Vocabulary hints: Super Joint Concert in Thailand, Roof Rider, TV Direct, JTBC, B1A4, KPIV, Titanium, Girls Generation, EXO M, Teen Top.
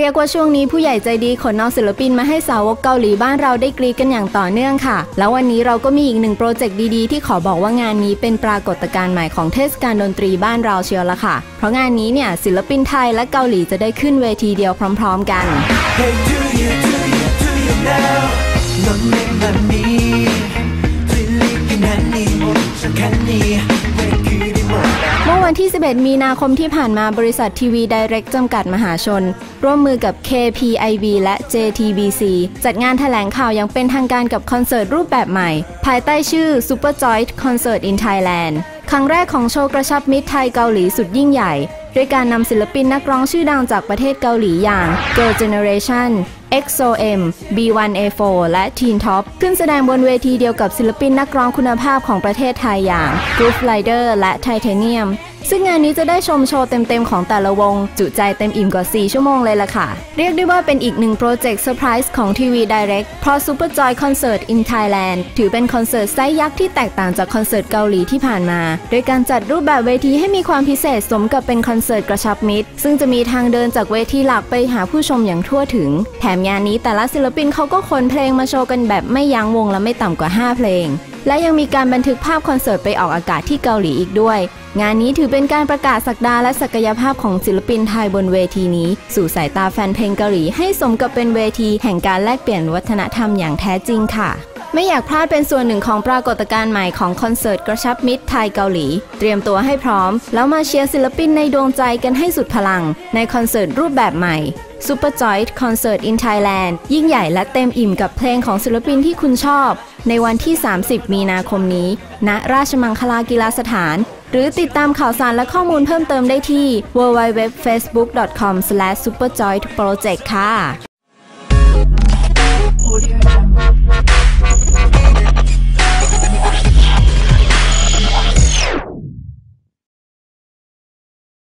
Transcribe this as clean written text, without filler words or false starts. เรียกว่าช่วงนี้ผู้ใหญ่ใจดีขนเอาศิลปินมาให้สาวกเกาหลีบ้านเราได้กรี๊ดกันอย่างต่อเนื่องค่ะแล้ววันนี้เราก็มีอีกหนึ่งโปรเจกต์ดีๆที่ขอบอกว่างานนี้เป็นปรากฏการณ์ใหม่ของเทศกาลดนตรีบ้านเราเชียวละค่ะเพราะงานนี้เนี่ยศิลปินไทยและเกาหลีจะได้ขึ้นเวทีเดียวพร้อมๆกัน Hey, do you, do you, do you now? Don't make my me. 들리기 난 네 목소리가 네.เมื่อวันที่11มีนาคมที่ผ่านมาบริษัททีวีไดเรกจำกัดมหาชนร่วมมือกับ KPIV และ JTBC จัดงานแถลงข่าวอย่างเป็นทางการกับคอนเสิร์ตรูปแบบใหม่ภายใต้ชื่อ Super Joint Concert in Thailand ครั้งแรกของโชว์กระชับมิตรไทยเกาหลีสุดยิ่งใหญ่ด้วยการนำศิลปินนักร้องชื่อดังจากประเทศเกาหลีอย่าง Girls Generation EXO M B1A4 และ Teen Top ขึ้นแสดงบนเวทีเดียวกับศิลปินนักร้องคุณภาพของประเทศไทยอย่าง Roof Rider และ Titanium ซึ่งงานนี้จะได้ชมโชว์เต็มๆของแต่ละวงจุใจเต็มอิ่มกว่า4ชั่วโมงเลยล่ะค่ะเรียกได้ว่าเป็นอีกหนึ่งโปรเจกต์เซอร์ไพรส์ของทีวี Direct เพราะ Super Joy Concert in Thailand ถือเป็นคอนเสิร์ตไซส์ยักษ์ที่แตกต่างจากคอนเสิร์ตเกาหลีที่ผ่านมาโดยการจัดรูปแบบเวทีให้มีความพิเศษสมกับเป็นคอนเสิร์ตกระชับมิตรซึ่งจะมีทางเดินจากเวทีหลักไปหาผู้ชมอย่างทั่วถึงแถมงานนี้แต่ละศิลปินเขาก็ขนเพลงมาโชว์กันแบบไม่ยั้งวงละไม่ต่ำกว่า5เพลงและยังมีการบันทึกภาพคอนเสิร์ตไปออกอากาศที่เกาหลีอีกด้วยงานนี้ถือเป็นการประกาศศักดาและศักยภาพของศิลปินไทยบนเวทีนี้สู่สายตาแฟนเพลงเกาหลีให้สมกับเป็นเวทีแห่งการแลกเปลี่ยนวัฒนธรรมอย่างแท้จริงค่ะไม่อยากพลาดเป็นส่วนหนึ่งของปรากฏการณ์ใหม่ของคอนเสิร์ตกระชับมิตรไทยเกาหลีเตรียมตัวให้พร้อมแล้วมาเชียร์ศิลปินในดวงใจกันให้สุดพลังในคอนเสิร์ตรูปแบบใหม่Super Joint Concert in Thailand ยิ่งใหญ่และเต็มอิ่มกับเพลงของศิลปินที่คุณชอบในวันที่30มีนาคมนี้ณราชมังคลากีฬาสถานหรือติดตามข่าวสารและข้อมูลเพิ่มเติมได้ที่ www.facebook.com/superjoyntproject ค่ะ